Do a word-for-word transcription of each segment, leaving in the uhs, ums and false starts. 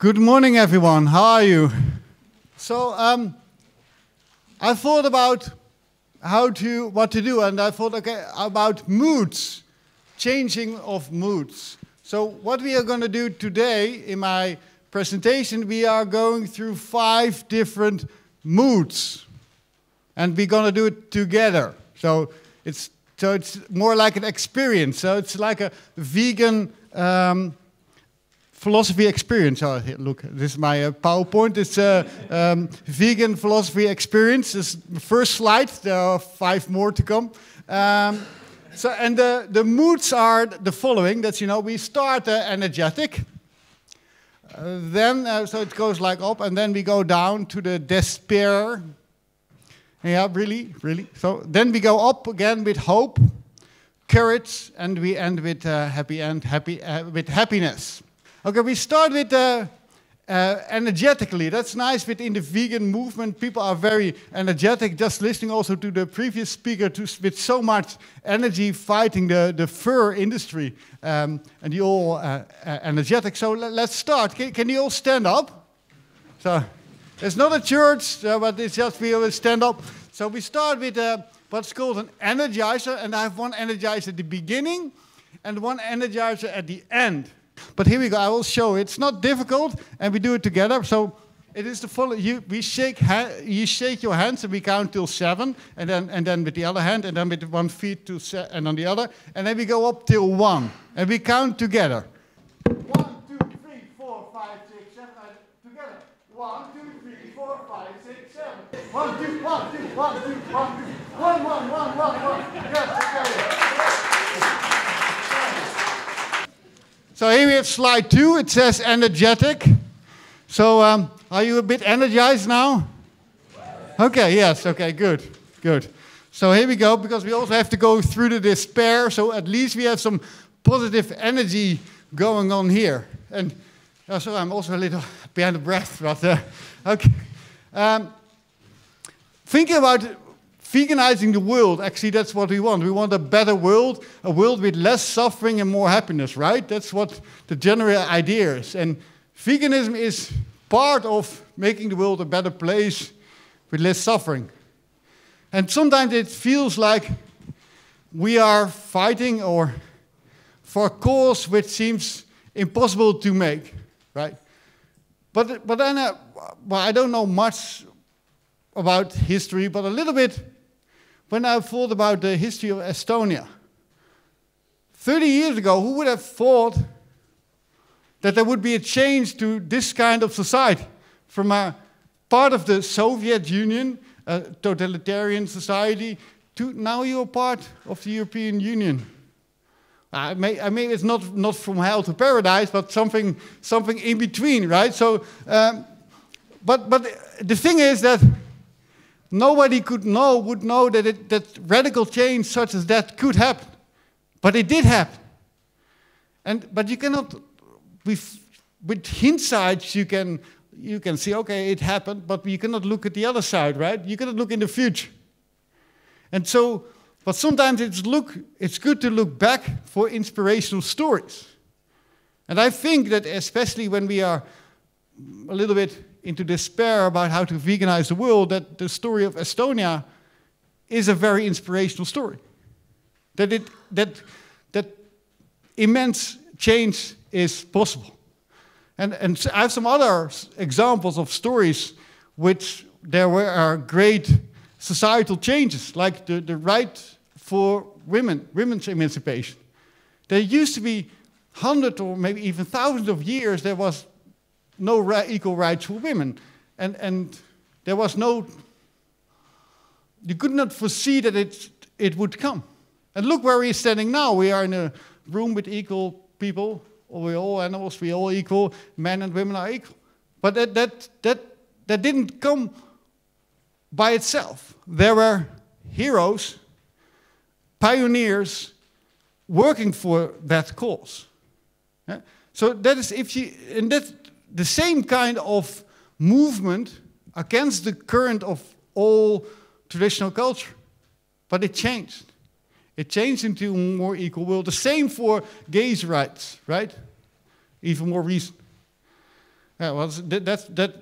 Good morning, everyone. How are you? So um, I thought about how to, what to do, and I thought okay, about moods, changing of moods. So what we are going to do today in my presentation, we are going through five different moods, and we're going to do it together. So it's so it's more like an experience. So it's like a vegan. Um, Philosophy experience. Oh, look, this is my uh, PowerPoint. It's a uh, um, vegan philosophy experience. This is the first slide. There are five more to come. Um, so, and the, the moods are the following. That's, you know, we start uh, energetic. Uh, then, uh, so it goes like up, and then we go down to the despair. Yeah, really, really. So then we go up again with hope, courage, and we end with uh, happy end, happy uh, with happiness. Okay, we start with uh, uh, energetically. That's nice within the vegan movement. People are very energetic. Just listening also to the previous speaker to, with so much energy fighting the, the fur industry. Um, and you're all uh, uh, energetic. So let's start. Can, can you all stand up? So it's not a church, uh, but it's just we will stand up. So we start with uh, what's called an energizer. And I have one energizer at the beginning and one energizer at the end. But here we go, I will show it. It's not difficult, and we do it together. So it is the following, you, we shake ha you shake your hands, and we count till seven, and then, and then with the other hand, and then with one feet to se and on the other, and then we go up till one, and we count together. One, two, three, four, five, six, seven, eight, together. One, two, three, four, five, six, seven. One, two, one, two, one, two, one, two, one, one, one, one, one. Yes, okay. So here we have slide two. It says energetic. So um, are you a bit energized now? Okay, yes, okay, good, good. So here we go, because we also have to go through the despair. So at least we have some positive energy going on here. And oh, so I'm also a little behind the breath, but uh, okay. Um, thinking about veganizing the world, actually that's what we want. We want a better world, a world with less suffering and more happiness, right? That's what the general idea is. And veganism is part of making the world a better place with less suffering. And sometimes it feels like we are fighting or for a cause which seems impossible to make, right? But, but then, uh, well, I don't know much about history, but a little bit. When I thought about the history of Estonia, thirty years ago, who would have thought that there would be a change to this kind of society? From a part of the Soviet Union, a totalitarian society, to now you're part of the European Union. I mean, I mean it's not, not from hell to paradise, but something, something in between, right? So, um, but, but the thing is that nobody could know, would know that, it, that radical change such as that could happen. But it did happen. And, but you cannot, with, with hindsight, you can, you can see, okay, it happened, but you cannot look at the other side, right? You cannot look in the future. And so, but sometimes it's, look, it's good to look back for inspirational stories. And I think that especially when we are a little bit into despair about how to veganize the world, that the story of Estonia is a very inspirational story. That, it, that, that immense change is possible. And, and I have some other examples of stories which there were are great societal changes, like the, the right for women, women's emancipation. There used to be hundreds or maybe even thousands of years there was no ra equal rights for women. And, and there was no, you could not foresee that it, it would come. And look where we're standing now. We are in a room with equal people. We're all animals, we're all equal. Men and women are equal. But that, that, that, that didn't come by itself. There were heroes, pioneers, working for that cause. Yeah? So that is, if you, and that, the same kind of movement against the current of all traditional culture. But it changed. It changed into a more equal world. The same for gays' rights, right? Even more recent. Yeah, well, that, that's that.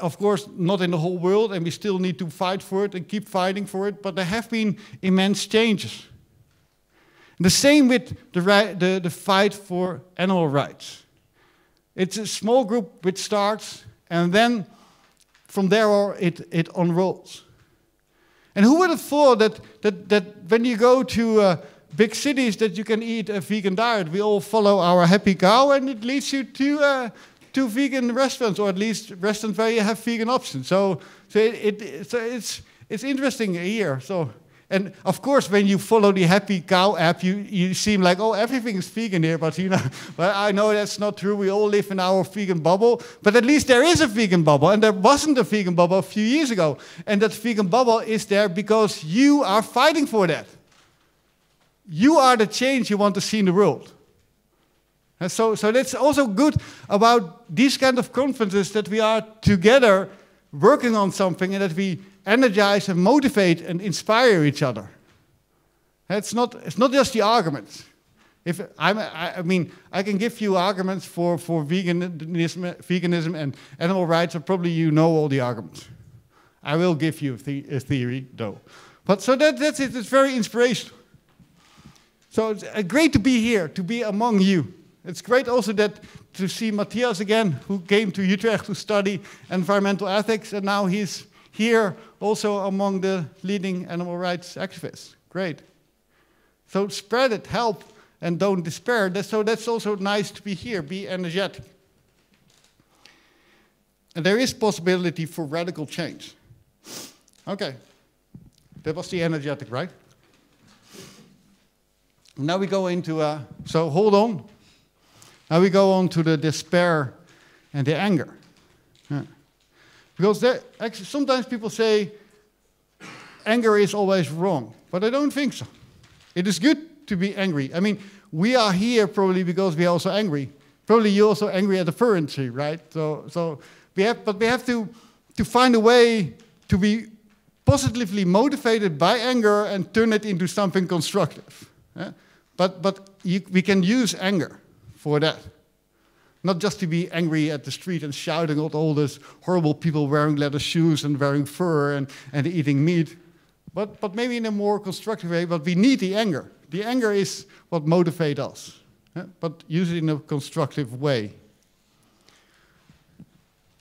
Of course, not in the whole world, and we still need to fight for it and keep fighting for it. But there have been immense changes. And the same with the, right, the the fight for animal rights. It's a small group which starts, and then from there on it it unrolls. And who would have thought that that that when you go to uh, big cities that you can eat a vegan diet? We all follow our happy cow, and it leads you to. Uh, to vegan restaurants, or at least restaurants where you have vegan options. So, so it, it so it's it's interesting here. So, and of course, when you follow the Happy Cow app, you you seem like, oh, everything is vegan here. But you know, but I know that's not true. We all live in our vegan bubble. But at least there is a vegan bubble, and there wasn't a vegan bubble a few years ago. And that vegan bubble is there because you are fighting for that. You are the change you want to see in the world. And so, so that's also good about these kind of conferences, that we are together working on something and that we energize and motivate and inspire each other. It's not, it's not just the arguments. If I'm, I, I mean, I can give you arguments for, for veganism, veganism and animal rights, and probably you know all the arguments. I will give you a, the, a theory, though. But so that, that's it. It's very inspirational. So it's uh, great to be here, to be among you. It's great also that to see Matthias again, who came to Utrecht to study environmental ethics, and now he's here also among the leading animal rights activists. Great. So spread it, help, and don't despair. So that's also nice to be here, be energetic. And there is possibility for radical change. Okay. That was the energetic, right? Now we go into, uh, so hold on. Now we go on to the despair and the anger. Yeah. Because there, actually, sometimes people say anger is always wrong, but I don't think so. It is good to be angry. I mean, we are here probably because we are also angry. Probably you're also angry at the currency, right? So, so we have, but we have to, to find a way to be positively motivated by anger and turn it into something constructive. Yeah? But, but you, we can use anger for that. Not just to be angry at the street and shouting at all those horrible people wearing leather shoes and wearing fur and, and eating meat, but, but maybe in a more constructive way. But we need the anger. The anger is what motivates us, yeah? But use it in a constructive way.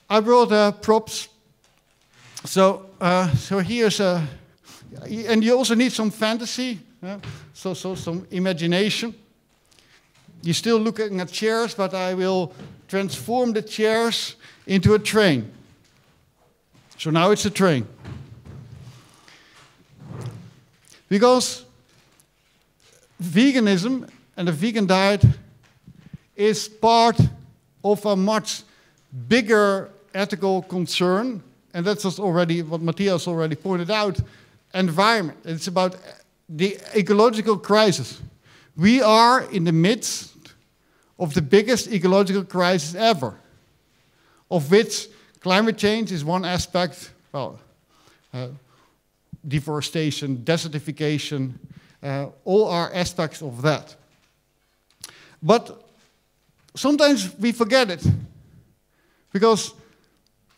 I brought uh, props. So, uh, so here's a, and you also need some fantasy, yeah? so, so some imagination. You're still looking at chairs, but I will transform the chairs into a train. So now it's a train. Because veganism and the vegan diet is part of a much bigger ethical concern, and that's just already what Matthias already pointed out, environment. It's about the ecological crisis. We are in the midst of the biggest ecological crisis ever, of which climate change is one aspect, well, uh, deforestation, desertification, uh, all are aspects of that. But sometimes we forget it, because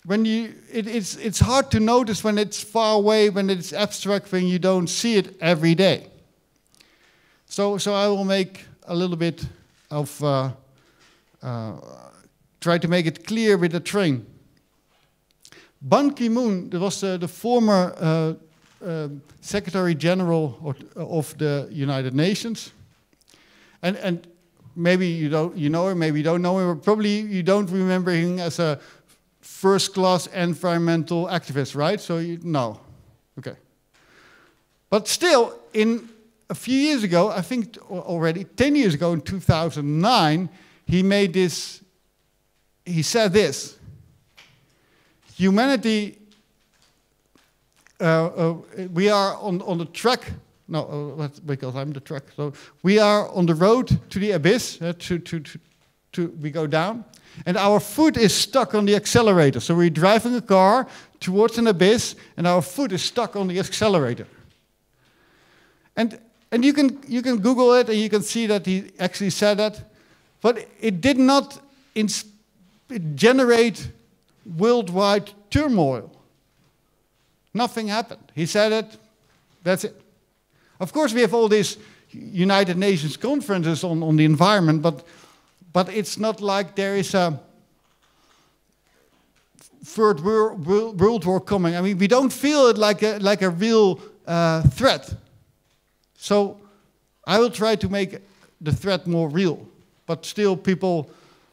when you, it, it's, it's hard to notice when it's far away, when it's abstract, when you don't see it every day. So, so I will make a little bit of uh, uh, try to make it clear with a train. Ban Ki-moon, that was uh, the former uh, uh, Secretary General of, of the United Nations, and and maybe you don't you know him, maybe you don't know him, but probably you don't remember him as a first-class environmental activist, right? So you no, okay. But still, in a few years ago, I think already ten years ago in two thousand nine, he made this, he said this, humanity, uh, uh, we are on, on the track, no, uh, because I'm the track, so we are on the road to the abyss, uh, to, to, to, to, we go down, and our foot is stuck on the accelerator. So we're driving a car towards an abyss, and our foot is stuck on the accelerator. And And you can, you can Google it, and you can see that he actually said that. But it did not it generate worldwide turmoil. Nothing happened. He said it, that's it. Of course, we have all these United Nations conferences on, on the environment, but, but it's not like there is a third world, world war coming. I mean, we don't feel it like a, like a real uh, threat. So I will try to make the threat more real, but still people,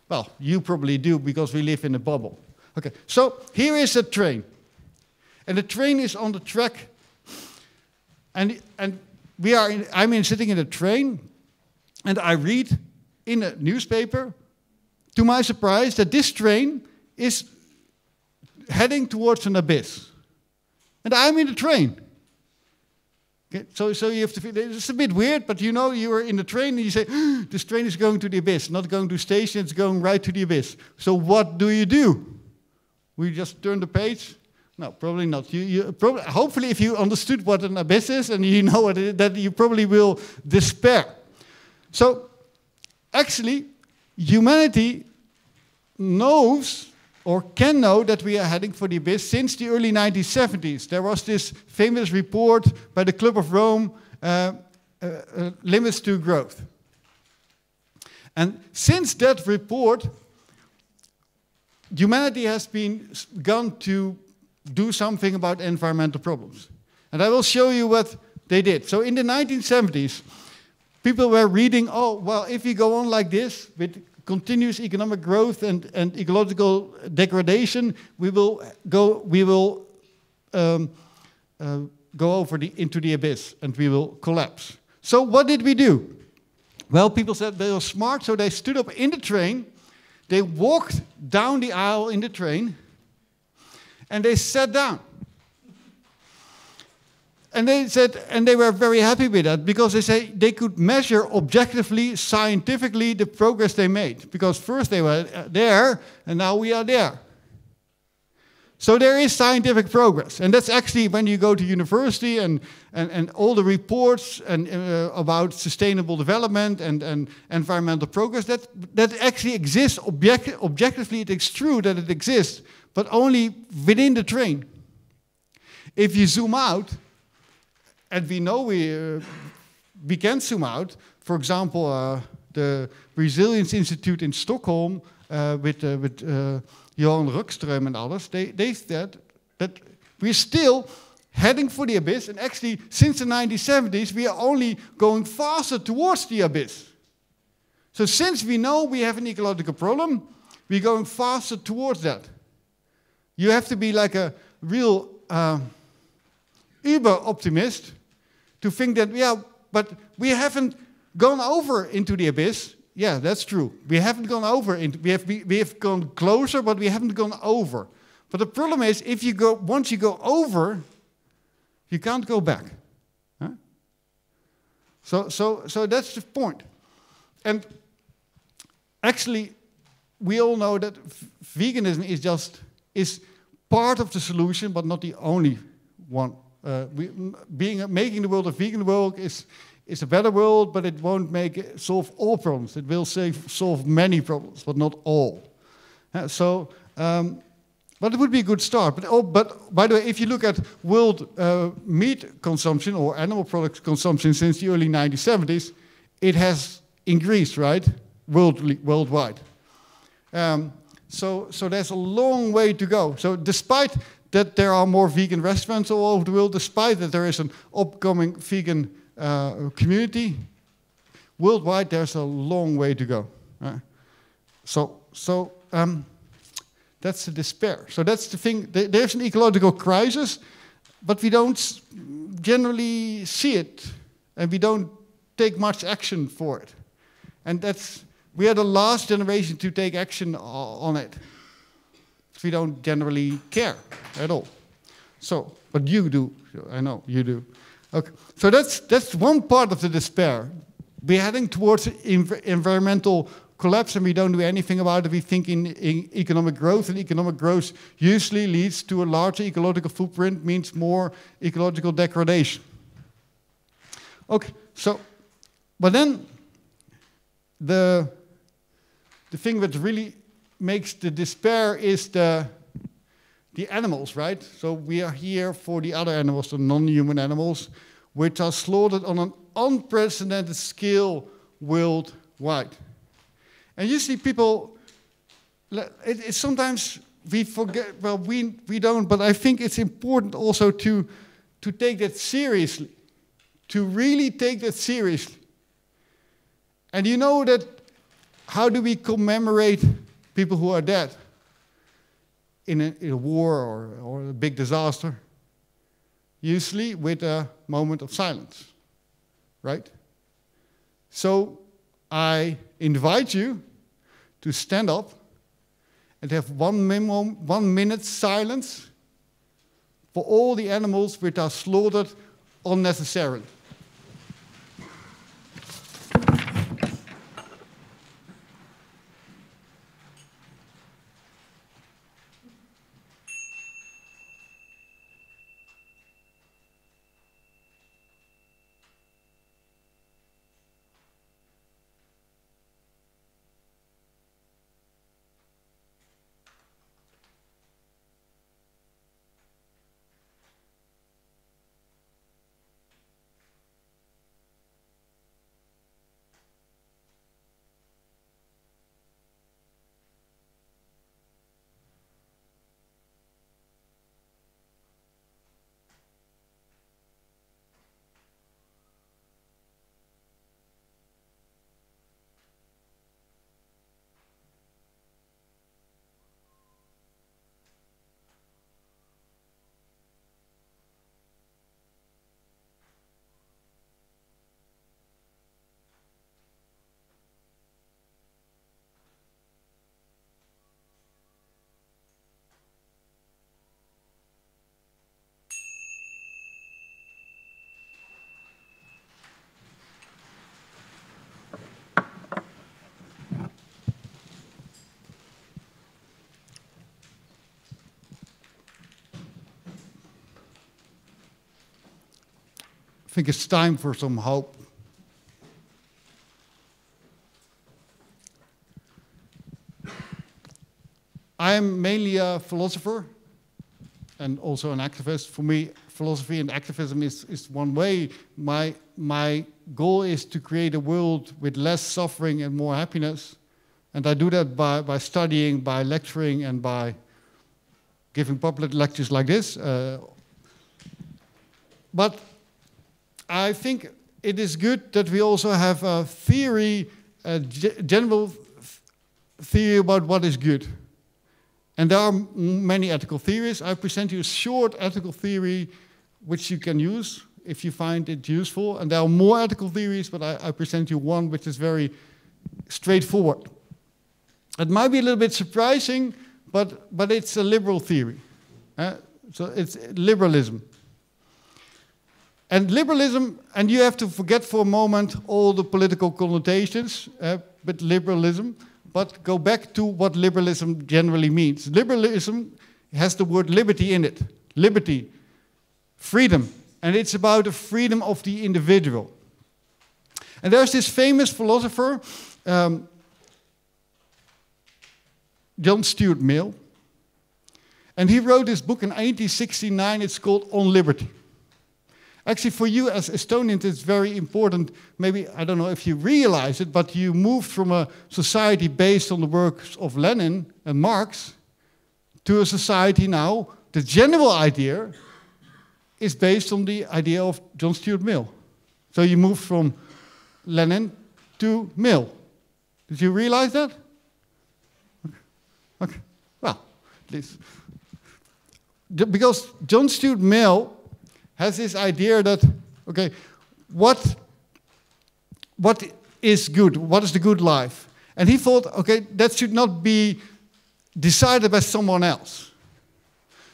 well, you probably do because we live in a bubble. Okay, so here is a train. And the train is on the track. And, and we are in, I'm in, sitting in a train, and I read in a newspaper, to my surprise, that this train is heading towards an abyss. And I'm in the train. Okay, so, so you have to feel, it's a bit weird, but you know you are in the train and you say, this train is going to the abyss, not going to station, it's going right to the abyss. So what do you do? We just turn the page. No, probably not. You, you, probably, hopefully, if you understood what an abyss is and you know what it is, that you probably will despair. So, actually, humanity knows or can know that we are heading for the abyss since the early nineteen seventies. There was this famous report by the Club of Rome, uh, uh, uh, Limits to Growth. And since that report, humanity has been gone to do something about environmental problems. And I will show you what they did. So in the nineteen seventies, people were reading, oh, well, if we go on like this, with continuous economic growth and, and ecological degradation, we will go, we will, um, uh, go over the, into the abyss and we will collapse. So what did we do? Well, people said they were smart, so they stood up in the train, they walked down the aisle in the train, and they sat down. And they said, and they were very happy with that, because they say they could measure objectively, scientifically, the progress they made. Because first they were there, and now we are there. So there is scientific progress. And that's actually when you go to university and, and, and all the reports and, uh, about sustainable development and, and environmental progress, that, that actually exists. Object, objectively, it is true that it exists, but only within the train. If you zoom out, and we know we, uh, we can zoom out, for example, uh, the Resilience Institute in Stockholm uh, with, uh, with uh, Johan Rockström and others, they, they said that we're still heading for the abyss, and actually, since the nineteen seventies, we are only going faster towards the abyss. So since we know we have an ecological problem, we're going faster towards that. You have to be like a real uh, uber-optimist to think that, yeah, but we haven't gone over into the abyss. Yeah, that's true. We haven't gone over. Into, we, have, we, we have gone closer, but we haven't gone over. But the problem is, if you go, once you go over, you can't go back. Huh? So, so, so that's the point. And actually, we all know that veganism is just... is part of the solution, but not the only one. Uh, we, being, making the world a vegan world is, is a better world, but it won't make it solve all problems. It will save, solve many problems, but not all. Uh, so, um, but it would be a good start. But, oh, but by the way, if you look at world uh, meat consumption or animal product consumption since the early nineteen seventies, it has increased, right? Worldly, worldwide. Um, So, so there's a long way to go. So despite that there are more vegan restaurants all over the world, despite that there is an upcoming vegan uh, community, worldwide there's a long way to go. Uh, so so um, that's the despair. So that's the thing. There's an ecological crisis, but we don't generally see it, and we don't take much action for it. And that's... we are the last generation to take action on it. We don't generally care at all. So, but you do. I know you do. Okay. So that's that's one part of the despair. We're heading towards env environmental collapse, and we don't do anything about it. We think in, in economic growth, and economic growth usually leads to a larger ecological footprint, means more ecological degradation. Okay. So, but then the The thing that really makes the despair is the the animals, right? So we are here for the other animals, the non-human animals, which are slaughtered on an unprecedented scale worldwide. And you see people, it, it's sometimes we forget, well, we, we don't, but I think it's important also to, to take that seriously, to really take that seriously. And you know that, how do we commemorate people who are dead in a, in a war or, or a big disaster? Usually with a moment of silence, right? So I invite you to stand up and have one, minimum, one minute silence for all the animals which are slaughtered unnecessarily. I think it's time for some hope. I am mainly a philosopher and also an activist. For me, philosophy and activism is, is one way. My, my goal is to create a world with less suffering and more happiness. And I do that by, by studying, by lecturing, and by giving public lectures like this. Uh, but I think it is good that we also have a theory, a general theory about what is good. And there are many ethical theories. I present you a short ethical theory which you can use if you find it useful. And there are more ethical theories, but I, I present you one which is very straightforward. It might be a little bit surprising, but, but it's a liberal theory. Uh, so it's liberalism. And liberalism, and you have to forget for a moment all the political connotations uh, with liberalism, but go back to what liberalism generally means. Liberalism has the word liberty in it. Liberty, freedom, and it's about the freedom of the individual. And there's this famous philosopher, um, John Stuart Mill, and he wrote this book in eighteen sixty-nine, it's called On Liberty. Actually, for you as Estonians, it's very important. Maybe, I don't know if you realize it, but you moved from a society based on the works of Lenin and Marx to a society now, the general idea is based on the idea of John Stuart Mill. So you moved from Lenin to Mill. Did you realize that? Okay, okay. Well, at least. Because John Stuart Mill has this idea that, okay, what, what is good? What is the good life? And he thought, okay, that should not be decided by someone else.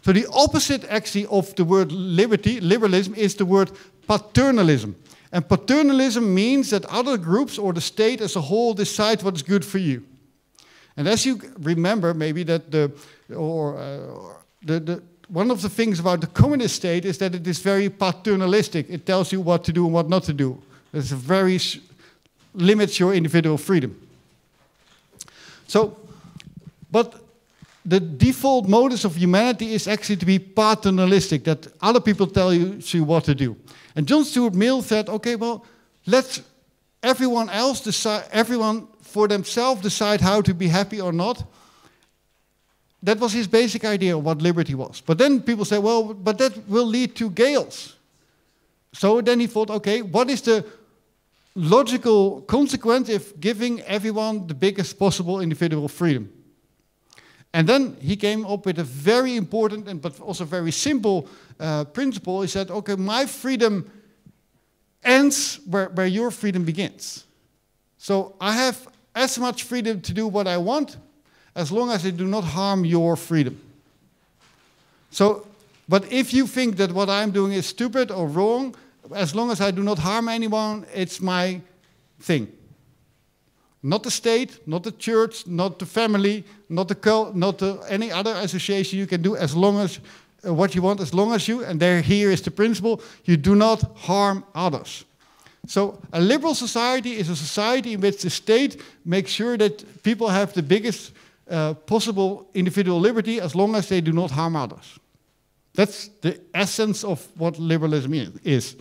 So the opposite, actually, of the word liberty, liberalism, is the word paternalism. And paternalism means that other groups or the state as a whole decide what is good for you. And as you remember, maybe that the, or, uh, or the, the one of the things about the communist state is that it is very paternalistic. It tells you what to do and what not to do. It very sh limits your individual freedom. So But the default modus of humanity is actually to be paternalistic, that other people tell you what to do. And John Stuart Mill said, okay, well, let's everyone else decide, everyone for themselves decide how to be happy or not. That was his basic idea of what liberty was. But then people say, well, but that will lead to chaos. So then he thought, okay, what is the logical consequence if giving everyone the biggest possible individual freedom? And then he came up with a very important and but also very simple uh, principle. He said, okay, my freedom ends where, where your freedom begins. So I have as much freedom to do what I want as long as it do not harm your freedom. So, but if you think that what I'm doing is stupid or wrong, as long as I do not harm anyone, it's my thing. Not the state, not the church, not the family, not the cult, not the, any other association you can do, as long as uh, what you want, as long as you, and there here is the principle, you do not harm others. So a liberal society is a society in which the state makes sure that people have the biggest uh, possible individual liberty as long as they do not harm others. That's the essence of what liberalism is.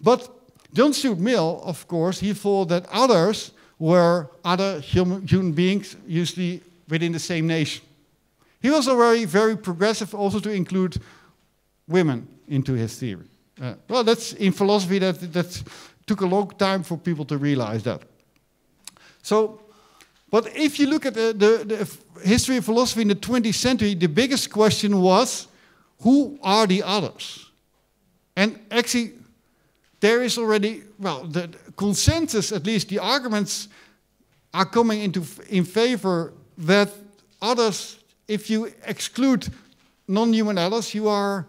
But John Stuart Mill, of course, he thought that others were other human, human beings, usually within the same nation. He was already very progressive also to include women into his theory. Uh, well, that's in philosophy that, that took a long time for people to realize that. So, but if you look at the, the, the history of philosophy in the twentieth century, the biggest question was, who are the others? And actually, there is already, well, the consensus, at least the arguments, are coming into in favor that others, if you exclude non-human others, you are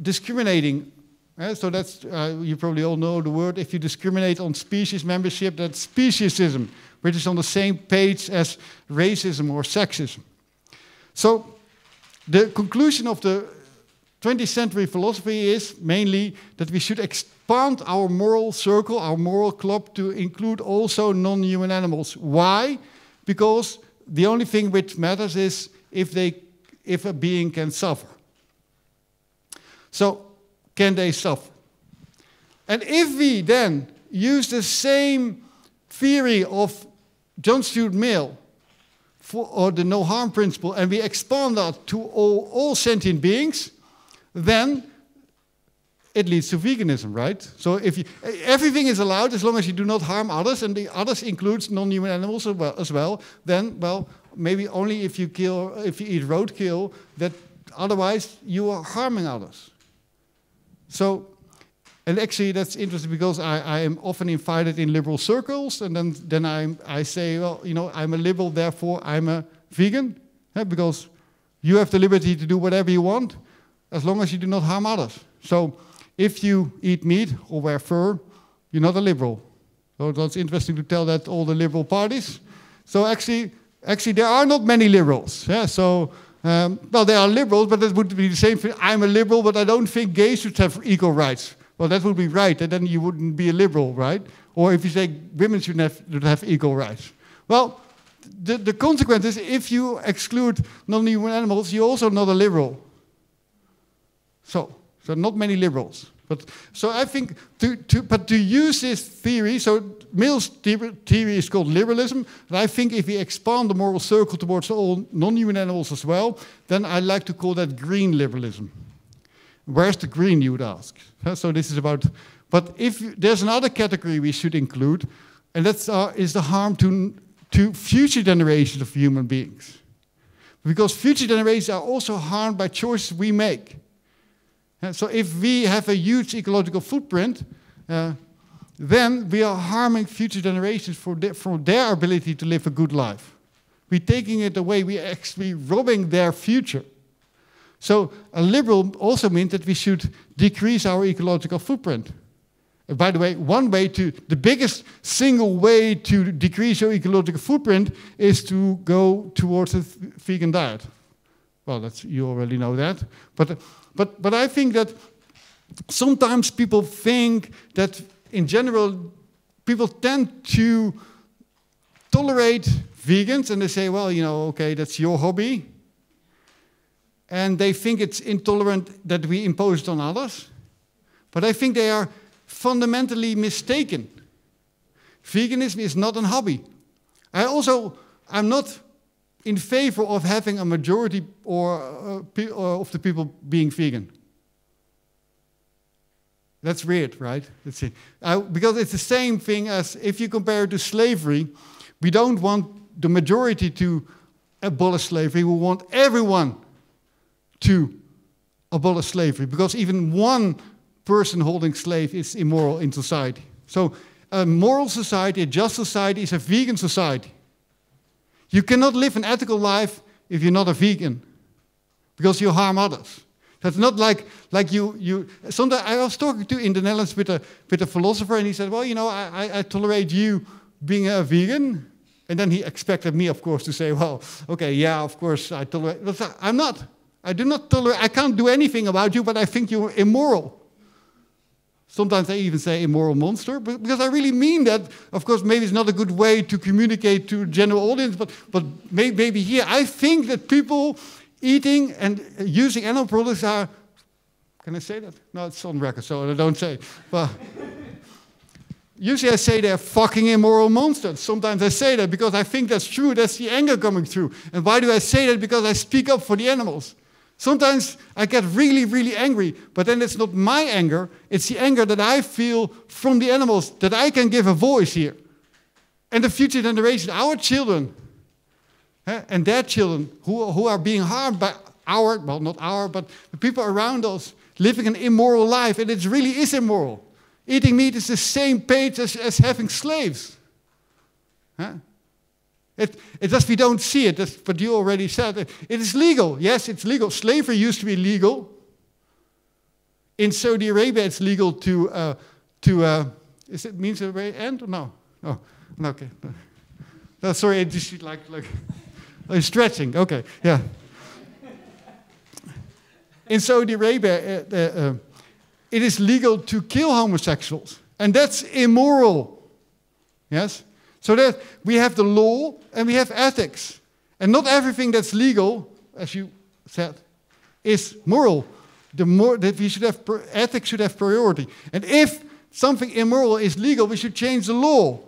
discriminating. Uh, so that's, uh, you probably all know the word, if you discriminate on species membership, that's speciesism, which is on the same page as racism or sexism. So the conclusion of the twentieth century philosophy is mainly that we should expand our moral circle, our moral club, to include also non-human animals. Why? Because the only thing which matters is if, they, if a being can suffer. So, can they suffer? And if we then use the same theory of John Stuart Mill, for, or the no harm principle, and we expand that to all, all sentient beings, then it leads to veganism, right? So if you, everything is allowed as long as you do not harm others, and the others includes non-human animals as well, as well, then, well, maybe only if you kill, if you eat roadkill, that otherwise you are harming others. So, and actually that's interesting because I, I am often invited in liberal circles, and then, then I, I say, well, you know, I'm a liberal, therefore I'm a vegan, yeah, because you have the liberty to do whatever you want, as long as you do not harm others. So if you eat meat or wear fur, you're not a liberal. So that's interesting to tell that all the liberal parties. So actually, actually there are not many liberals. Yeah? So, um, well, there are liberals, but that would be the same thing. I'm a liberal, but I don't think gays should have equal rights. Well, that would be right, and then you wouldn't be a liberal, right? Or if you say women should have, should have equal rights. Well, the, the consequence is if you exclude non-human animals, you're also not a liberal. So, so not many liberals. But, so I think, to, to, but to use this theory, so Mill's theory is called liberalism, and I think if we expand the moral circle towards all non-human animals as well, then I like to call that green liberalism. Where's the green, you would ask? So this is about, but if you, there's another category we should include, and that's uh, is the harm to, to future generations of human beings. Because future generations are also harmed by choices we make. And so if we have a huge ecological footprint, uh, then we are harming future generations for the, from their ability to live a good life. We're taking it away, we're actually robbing their future. So a liberal also means that we should decrease our ecological footprint. And by the way, one way to, the biggest single way to decrease your ecological footprint is to go towards a vegan diet. Well, that's, you already know that. But, but, but I think that sometimes people think that, in general, people tend to tolerate vegans and they say, well, you know, okay, that's your hobby. And they think it's intolerant that we impose it on others. But I think they are fundamentally mistaken. Veganism is not a hobby. I also, I'm not in favor of having a majority or, uh, pe or of the people being vegan. That's weird, right? That's it. I, because it's the same thing as if you compare it to slavery, we don't want the majority to abolish slavery. We want everyone to abolish slavery, because even one person holding slave is immoral in society. So a moral society, a just society, is a vegan society. You cannot live an ethical life if you're not a vegan, because you harm others. That's not like, like you, you... Sometimes I was talking to in the Netherlands with a, with a philosopher, and he said, well, you know, I, I, I tolerate you being a vegan. And then he expected me, of course, to say, well, okay, yeah, of course, I tolerate... But I'm not. I do not tolerate... I can't do anything about you, but I think you're immoral. Sometimes I even say immoral monster, but because I really mean that. Of course, maybe it's not a good way to communicate to a general audience, but, but may, maybe here. I think that people... eating and using animal products are, can I say that? No, it's on record, so I don't say it. But usually I say they're fucking immoral monsters. Sometimes I say that because I think that's true. That's the anger coming through. And why do I say that? Because I speak up for the animals. Sometimes I get really, really angry, but then it's not my anger. It's the anger that I feel from the animals that I can give a voice here. And the future generation, our children, and their children, who, who are being harmed by our, well, not our, but the people around us, living an immoral life, and it really is immoral. Eating meat is the same page as, as having slaves. Huh? It, it just, we don't see it, that's what you already said. It, it is legal, yes, it's legal. Slavery used to be legal. In Saudi Arabia, it's legal to, uh, to uh, is it means the way end or no? No, no, okay. No, sorry, I just like, like... Oh, stretching, okay, yeah. In Saudi Arabia, uh, uh, uh, it is legal to kill homosexuals, and that's immoral, yes? So that we have the law and we have ethics, and not everything that's legal, as you said, is moral. The more that we should have, ethics should have priority. And if something immoral is legal, we should change the law.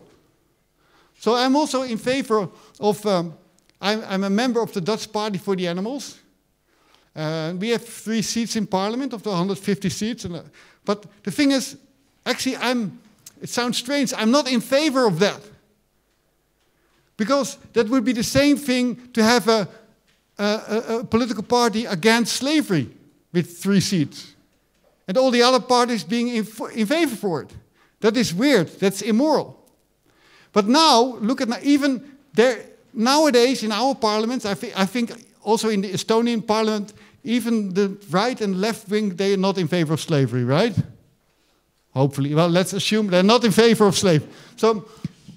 So I'm also in favor of... Um, I'm, I'm a member of the Dutch Party for the Animals. Uh, we have three seats in parliament of the one hundred fifty seats. And, uh, but the thing is, actually, I'm, it sounds strange, I'm not in favor of that. Because that would be the same thing to have a, a, a political party against slavery with three seats. And all the other parties being in, in favor for it. That is weird, that's immoral. But now, look at, now, even there... Nowadays, in our parliaments, I, th I think also in the Estonian parliament, even the right and left wing, they are not in favor of slavery, right? Hopefully. Well, let's assume they're not in favor of slavery. So,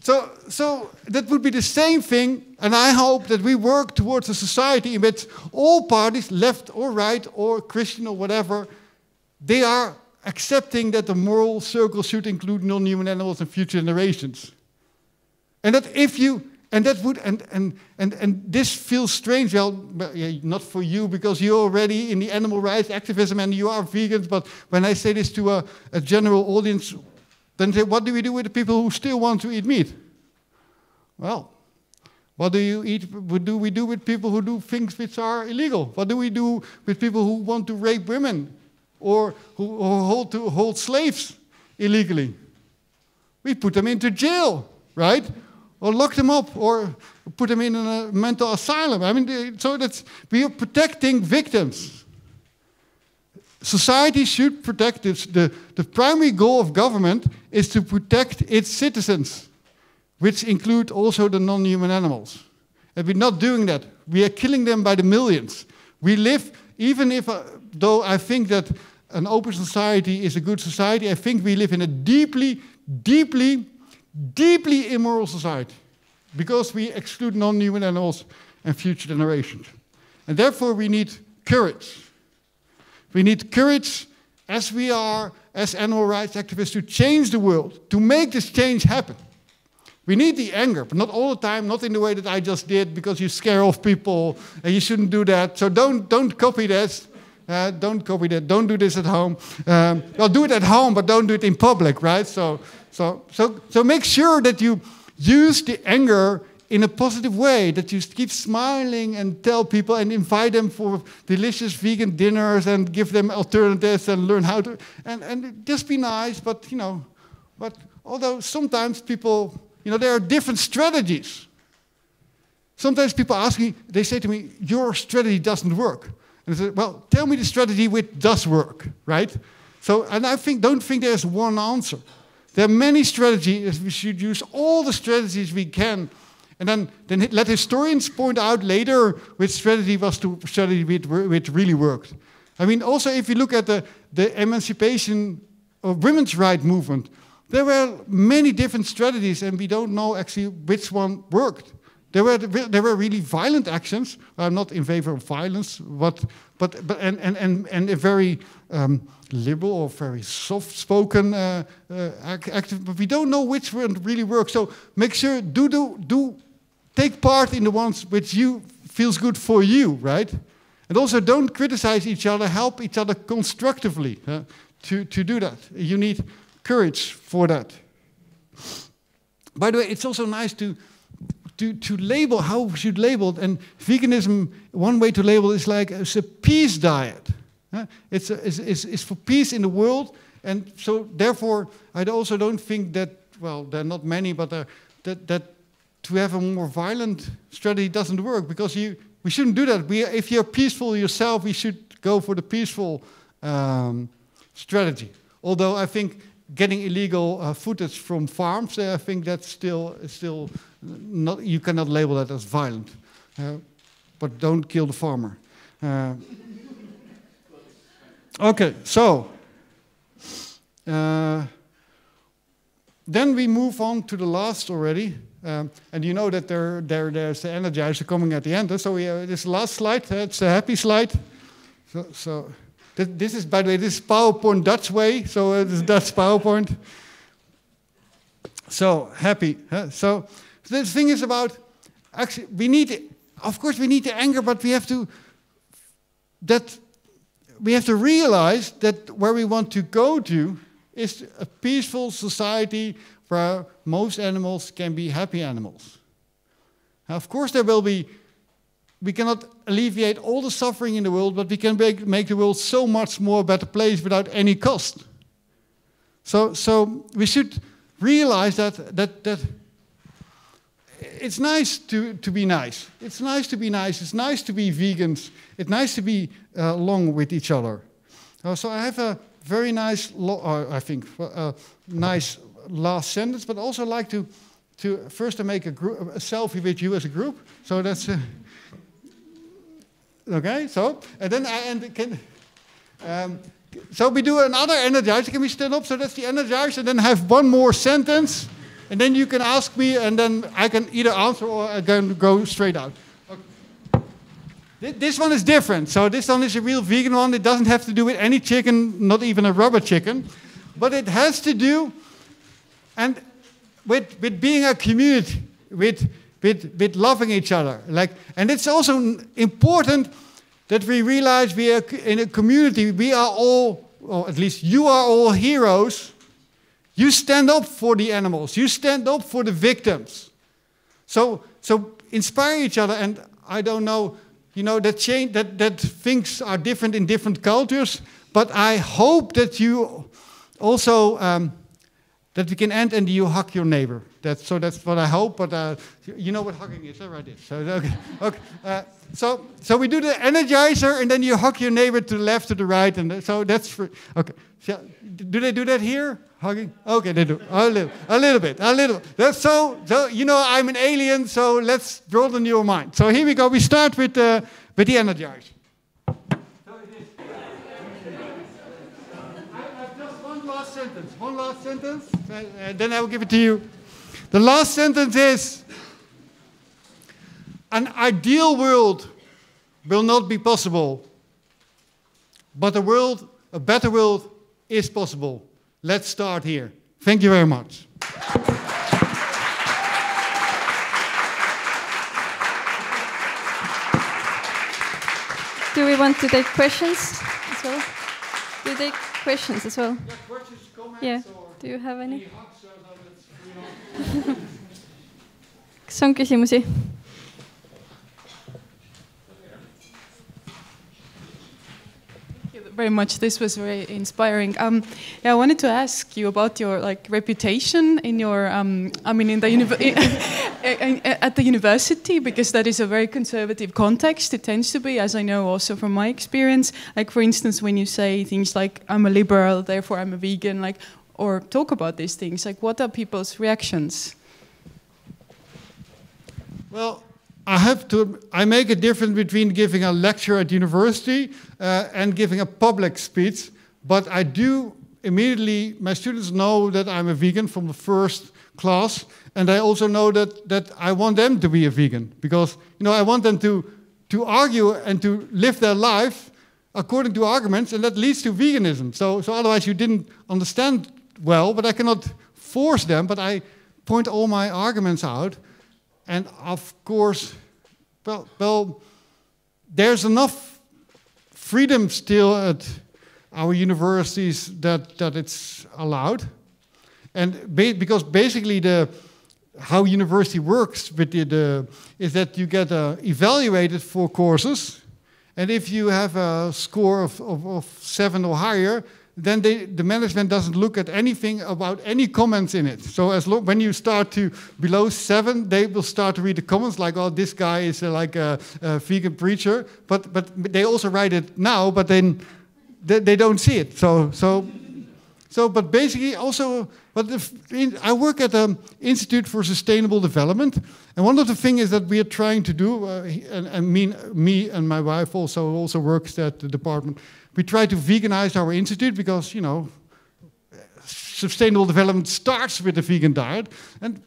so, so that would be the same thing, and I hope that we work towards a society in which all parties, left or right or Christian or whatever, they are accepting that the moral circle should include non-human animals and future generations. And that if you... And that would and and and and this feels strange. Well, not for you because you're already in the animal rights activism and you are vegans. But when I say this to a, a general audience, then they say, "What do we do with the people who still want to eat meat?" Well, what do you eat? What do we do with people who do things which are illegal? What do we do with people who want to rape women or who or hold to hold slaves illegally? We put them into jail, right? Or lock them up, or put them in a mental asylum. I mean, so that's, we are protecting victims. Society should protect its, the, the primary goal of government is to protect its citizens, which include also the non-human animals. And we're not doing that. We are killing them by the millions. We live, even if, uh, though I think that an open society is a good society, I think we live in a deeply, deeply, deeply immoral society, because we exclude non-human animals and future generations. And therefore we need courage. We need courage as we are, as animal rights activists, to change the world, to make this change happen. We need the anger, but not all the time, not in the way that I just did, because you scare off people, and you shouldn't do that. So don't, don't copy this. Uh, don't copy that. Don't do this at home. Um, well, do it at home, but don't do it in public, right? So, so, so, so make sure that you use the anger in a positive way, that you keep smiling and tell people and invite them for delicious vegan dinners and give them alternatives and learn how to, and, and just be nice, but, you know, but although sometimes people, you know, there are different strategies. Sometimes people ask me, they say to me, your strategy doesn't work. And I said, well, tell me the strategy which does work, right? So, and I think, don't think there's one answer. There are many strategies. We should use all the strategies we can. And then, then let historians point out later which strategy was the strategy which, which really worked. I mean, also if you look at the, the emancipation or women's rights movement, there were many different strategies, and we don't know actually which one worked. There were, there were really violent actions. I'm not in favor of violence, but, but, but and, and, and, and a very um, liberal or very soft-spoken uh, uh, active, but we don't know which one really works. So make sure, do, do, do take part in the ones which you feels good for you, right? And also don't criticize each other, help each other constructively uh, to, to do that. You need courage for that. By the way, it's also nice to To, to label how we should label it. And veganism, one way to label it is like it's a peace diet. It's, a, it's, it's, it's for peace in the world. And so therefore, I also don't think that, well, there are not many, but uh, that, that to have a more violent strategy doesn't work, because you, we shouldn't do that. We, if you're peaceful yourself, we should go for the peaceful um, strategy. Although I think getting illegal uh, footage from farms, uh, I think that's still still not, you cannot label that as violent. Uh, but don't kill the farmer. Uh, okay, so uh, then we move on to the last already, um, and you know that there there there's the energizer coming at the end. So we have this last slide. Uh, it's a happy slide. So. so This is, by the way, this is PowerPoint Dutch way, so uh, this is Dutch PowerPoint. So, happy. Huh? So, the thing is about, actually, we need, of course we need the anger, but we have to, that, we have to realize that where we want to go to is a peaceful society where most animals can be happy animals. Now, of course there will be, we cannot alleviate all the suffering in the world, but we can make, make the world so much more a better place without any cost. So, so we should realize that, that, that it's nice to, to be nice. It's nice to be nice. It's nice to be vegans. It's nice to be uh, along with each other. Uh, so I have a very nice, lo uh, I think, uh, nice last sentence, but also like to, to first to make a, a selfie with you as a group. So that's... Uh, Okay, so, and then I and can, um, so we do another energizer. Can we stand up? So that's the energizer, and then have one more sentence, and then you can ask me, and then I can either answer or I can go straight out. Okay. This one is different. So this one is a real vegan one. It doesn't have to do with any chicken, not even a rubber chicken, but it has to do, and with with being a community, with. With, with loving each other. Like, and it's also important that we realize we are in a community. We are all, or at least you are all heroes. You stand up for the animals. You stand up for the victims. So, so inspire each other. And I don't know, you know, that, change, that, that things are different in different cultures. But I hope that you also... Um, that we can end and you hug your neighbor. That's, so that's what I hope, but uh, you know what hugging is, I read it. So, okay, okay. Uh, so, so we do the energizer, and then you hug your neighbor to the left, to the right, and so that's, for, okay. So, do they do that here, hugging? Okay, they do, a little, a little bit, a little. That's so, so, you know, I'm an alien, so let's broaden your mind. So here we go, we start with, uh, with the energizer. Sentence. One last sentence, and then I will give it to you. The last sentence is, an ideal world will not be possible, but a world, a better world is possible. Let's start here. Thank you very much. do we want to take questions as well? Do you take questions as well? Yeah, questions, comments, yeah. Or do you have any? Kas on küsimusi? Very much. This was very inspiring. Um, yeah, I wanted to ask you about your like reputation in your. Um, I mean, in the in, at the university, because that is a very conservative context. It tends to be, as I know, also from my experience. Like, for instance, when you say things like "I'm a liberal, therefore I'm a vegan," like, or talk about these things, like, what are people's reactions? Well. I have to. I make a difference between giving a lecture at university uh, and giving a public speech. But I do immediately. My students know that I'm a vegan from the first class, and I also know that that I want them to be a vegan because you know I want them to to argue and to live their life according to arguments, and that leads to veganism. So so otherwise you didn't understand well. But I cannot force them. But I point all my arguments out. And of course, well, well, there's enough freedom still at our universities that that it's allowed. And ba because basically the how university works with the, the is that you get uh, evaluated for courses, and if you have a score of, of, of seven or higher, then they, the management doesn't look at anything about any comments in it. So as long, when you start to below seven, they will start to read the comments like, oh, this guy is uh, like a, a vegan preacher. But, but they also write it now, but then they, they don't see it. So, so, so but basically also, but if in, I work at the Institute for Sustainable Development. And one of the things is that we are trying to do, uh, and, and mean, me and my wife also, also works at the department. We try to veganize our institute because, you know, sustainable development starts with a vegan diet. And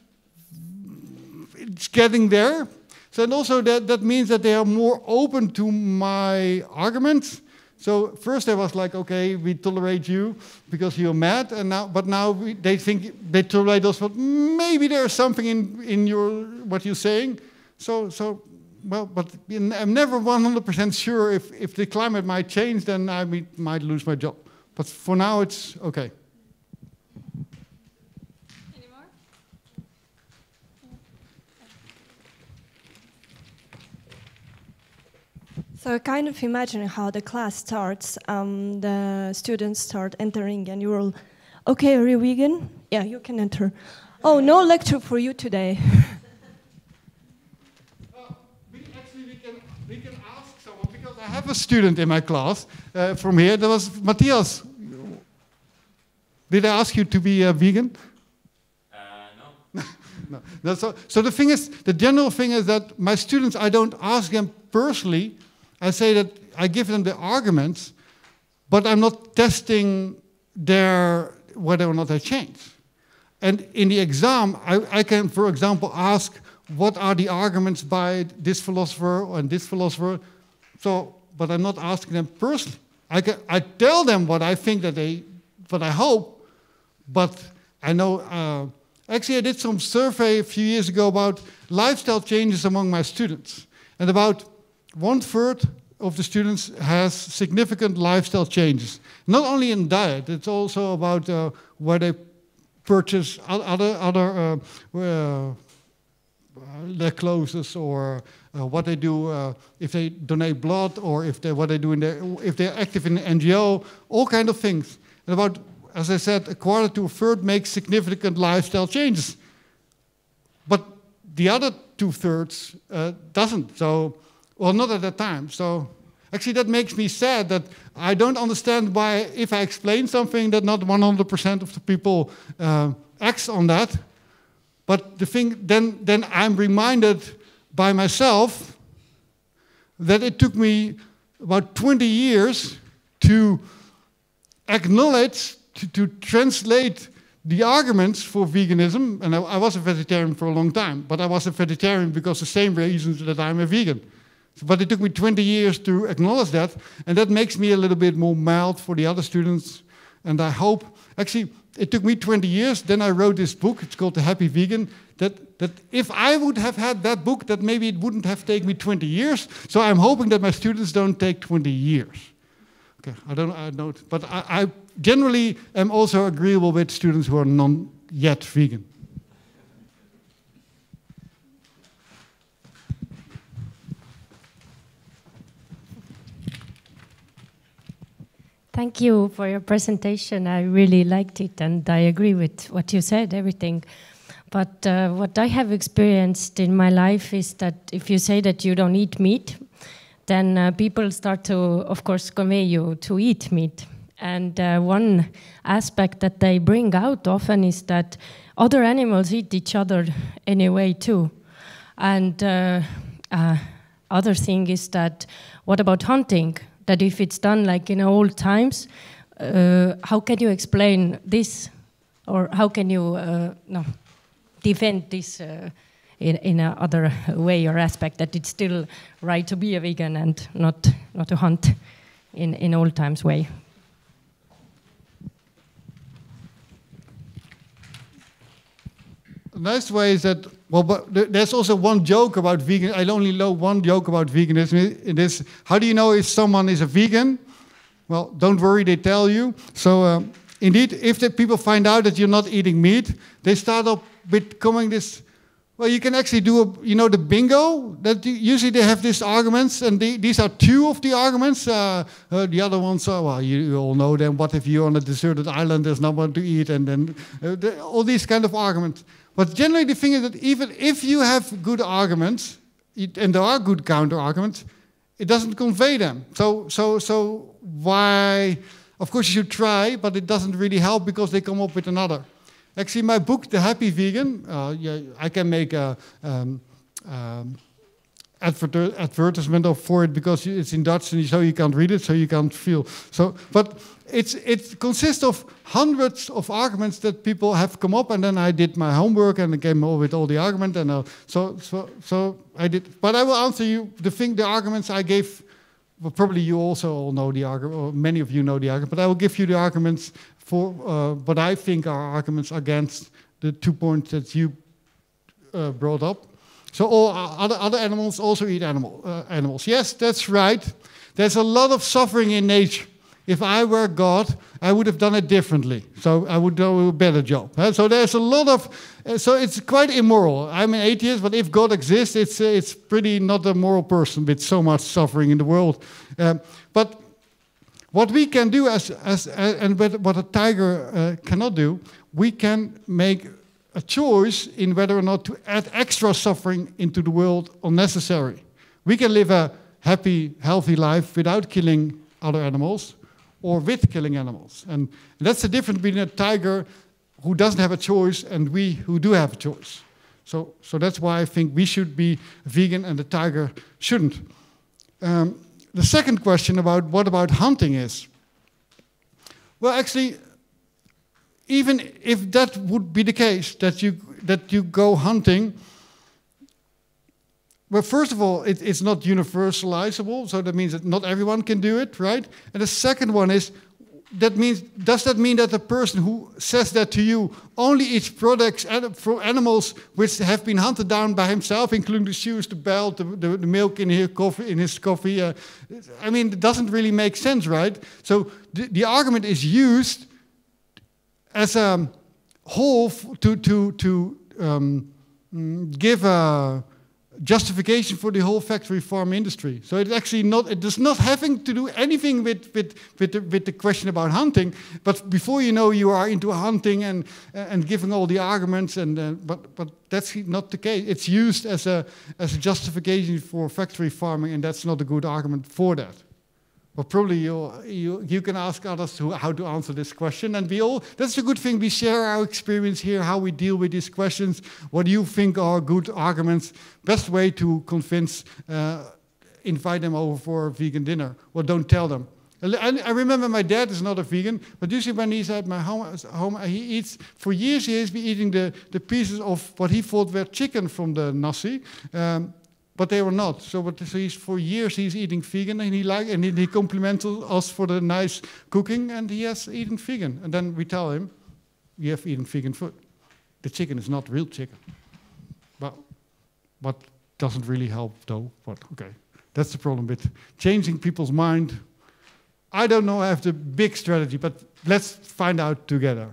it's getting there. So, and also that, that means that they are more open to my arguments. So first I was like, okay, we tolerate you because you're mad. And now, but now we, they think they tolerate us, but maybe there's something in, in your, what you're saying. So, so. Well, but I'm never one hundred percent sure if, if the climate might change, then I might lose my job. But for now, it's okay. Any more? So I kind of imagine how the class starts. Um, the students start entering and you're all, okay, are you vegan? Yeah, you can enter. Oh, no lecture for you today. I have a student in my class uh, from here. That was Matthias. Did I ask you to be a vegan? Uh, no. No. No. So, so the thing is, the general thing is that my students, I don't ask them personally. I say that I give them the arguments, but I'm not testing their whether or not they change. And in the exam, I, I can, for example, ask what are the arguments by this philosopher or this philosopher. So, but I'm not asking them personally. I, can, I tell them what I think that they, what I hope, but I know, uh, actually I did some survey a few years ago about lifestyle changes among my students. And about one third of the students has significant lifestyle changes. Not only in diet, it's also about uh, where they purchase other, other uh, uh, their clothes or uh, what they do uh, if they donate blood or if they what they do in their if they're active in an N G O, all kind of things. And about, as I said, a quarter to a third makes significant lifestyle changes, but the other two thirds uh, doesn't. So, well, not at that time. So, actually, that makes me sad that I don't understand why if I explain something that not one hundred percent of the people uh, acts on that. But the thing, then, then I'm reminded by myself that it took me about twenty years to acknowledge, to, to translate the arguments for veganism. And I, I was a vegetarian for a long time, but I was a vegetarian because the same reasons that I'm a vegan. So, but it took me twenty years to acknowledge that. And that makes me a little bit more mild for the other students. And I hope, actually, it took me twenty years, then I wrote this book, it's called The Happy Vegan, that, that if I would have had that book, that maybe it wouldn't have taken me twenty years, so I'm hoping that my students don't take twenty years. Okay, I don't, I don't but I, I generally am also agreeable with students who are not yet vegan. Thank you for your presentation. I really liked it, and I agree with what you said, everything. But uh, what I have experienced in my life is that if you say that you don't eat meat, then uh, people start to, of course, convey you to eat meat. And uh, one aspect that they bring out often is that other animals eat each other anyway too. And uh, uh, other thing is that, what about hunting? That if it's done like in old times, uh, how can you explain this, or how can you uh, no, defend this uh, in, in another way or aspect, that it's still right to be a vegan and not, not to hunt in, in old times way? The nice way is that, well, but there's also one joke about vegan. I only know one joke about veganism. It is, how do you know if someone is a vegan? Well, don't worry, they tell you. So um, indeed, if the people find out that you're not eating meat, they start up becoming this, well, you can actually do, a, you know, the bingo. That you, usually they have these arguments, and they, these are two of the arguments. Uh, uh, the other ones are, well, you, you all know them. What if you're on a deserted island, there's no one to eat, and then uh, the, all these kind of arguments. But generally the thing is that even if you have good arguments, it, and there are good counter-arguments, it doesn't convey them. So, so, so why? Of course you should try, but it doesn't really help because they come up with another. Actually, my book, The Happy Vegan, uh, yeah, I can make a um, um, adver advertisement for it because it's in Dutch, and so you can't read it, so you can't feel. So, but It's, it consists of hundreds of arguments that people have come up, and then I did my homework and I came up with all the arguments, and uh, so, so, so I did. But I will answer you the thing, the arguments I gave. Well, probably you also all know the argument, or many of you know the argument. But I will give you the arguments for uh, what I think are arguments against the two points that you uh, brought up. So all other other animals also eat animal uh, animals. Yes, that's right. There's a lot of suffering in nature. If I were God, I would have done it differently. So I would do a better job. So there's a lot of, so it's quite immoral. I'm an atheist, but if God exists, it's it's pretty not a moral person with so much suffering in the world. Um, but what we can do, as as and what a tiger uh, cannot do, we can make a choice in whether or not to add extra suffering into the world unnecessary. We can live a happy, healthy life without killing other animals, or with killing animals. And that's the difference between a tiger who doesn't have a choice and we who do have a choice. So, so that's why I think we should be vegan and the tiger shouldn't. Um, the second question about what about hunting is, well, actually, even if that would be the case, that you, that you go hunting, well, first of all, it, it's not universalizable, so that means that not everyone can do it, right? And the second one is, that means, does that mean that the person who says that to you only eats products from animals which have been hunted down by himself, including the shoes, the belt, the, the, the milk in his coffee? In his coffee uh, I mean, it doesn't really make sense, right? So the, the argument is used as a whole to, to, to um, give a justification for the whole factory farm industry. So it's actually not, it does not having to do anything with, with, with, the, with the question about hunting, but before you know you are into hunting and, and giving all the arguments, and, uh, but, but that's not the case. It's used as a, as a justification for factory farming, and that's not a good argument for that. But probably you, you, you can ask others who, how to answer this question, and we all, that's a good thing, we share our experience here, how we deal with these questions, what do you think are good arguments, best way to convince, uh, invite them over for a vegan dinner, or don't tell them. I, I remember my dad is not a vegan, but usually when he's at my home, home he eats, for years he has been eating the, the pieces of what he thought were chicken from the nasi, um, but they were not. So, but, so he's, for years he's eating vegan, and he like and he, he compliments us for the nice cooking, and he has eaten vegan. And then we tell him, you have eaten vegan food. The chicken is not real chicken. But what doesn't really help, though. But okay, that's the problem with changing people's mind. I don't know. I have the big strategy, but let's find out together.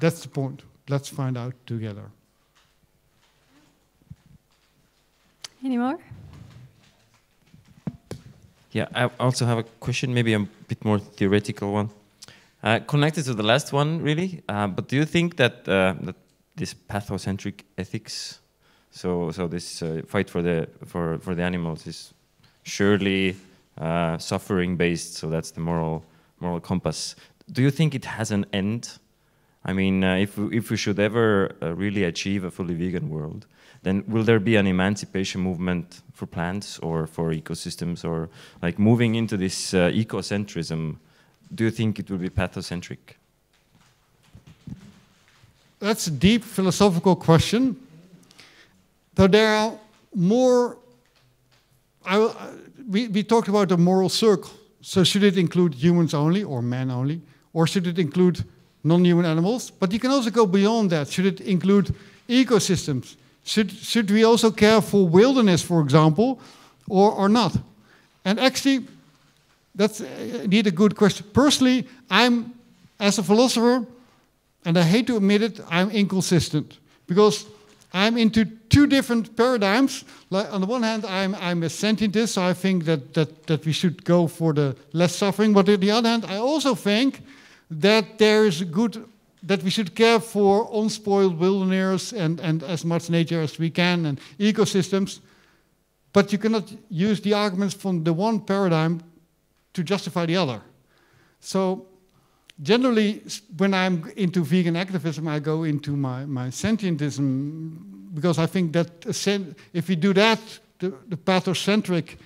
That's the point. Let's find out together. Any more? Yeah, I also have a question, maybe a bit more theoretical one. Uh, connected to the last one, really, uh, but do you think that, uh, that this pathocentric ethics, so so this uh, fight for the for for the animals, is surely uh, suffering-based? So that's the moral moral compass. Do you think it has an end? I mean, uh, if we, if we should ever uh, really achieve a fully vegan world, then will there be an emancipation movement for plants or for ecosystems, or like moving into this uh, ecocentrism? Do you think it will be pathocentric? That's a deep philosophical question. So there are more, I will, uh, we, we talked about the moral circle. So should it include humans only or men only? Or should it include non-human animals? But you can also go beyond that. Should it include ecosystems? Should, should we also care for wilderness, for example, or, or not? And actually, that's indeed a good question. Personally, I'm, as a philosopher, and I hate to admit it, I'm inconsistent. Because I'm into two different paradigms. Like, on the one hand, I'm, I'm a sentientist, so I think that, that, that we should go for the less suffering. But on the other hand, I also think that there is good, that we should care for unspoiled wilderness and, and as much nature as we can and ecosystems. But you cannot use the arguments from the one paradigm to justify the other. So generally, when I'm into vegan activism, I go into my, my sentientism, because I think that if we do that, the, the pathocentric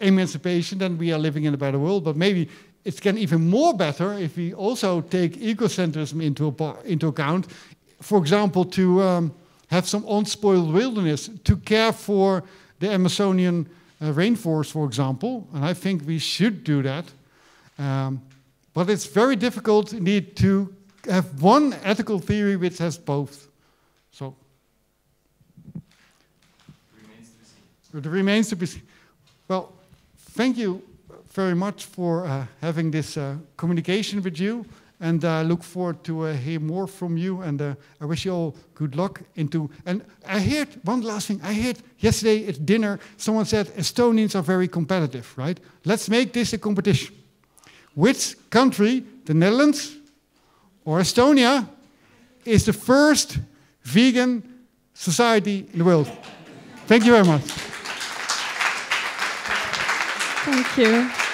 emancipation, then we are living in a better world. But maybe it can even more better if we also take ecocentrism into, into account. For example, to um, have some unspoiled wilderness, to care for the Amazonian Uh, rainforest, for example, and I think we should do that. Um, but it's very difficult indeed to have one ethical theory which has both. So, remains to be seen. It remains to be seen. Well, thank you very much for uh, having this uh, communication with you, and I uh, look forward to uh, hear more from you, and uh, I wish you all good luck. Into and I heard, one last thing, I heard yesterday at dinner, someone said Estonians are very competitive, right? Let's make this a competition. Which country, the Netherlands or Estonia, is the first vegan society in the world? Thank you very much. Thank you.